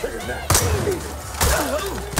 Figured that.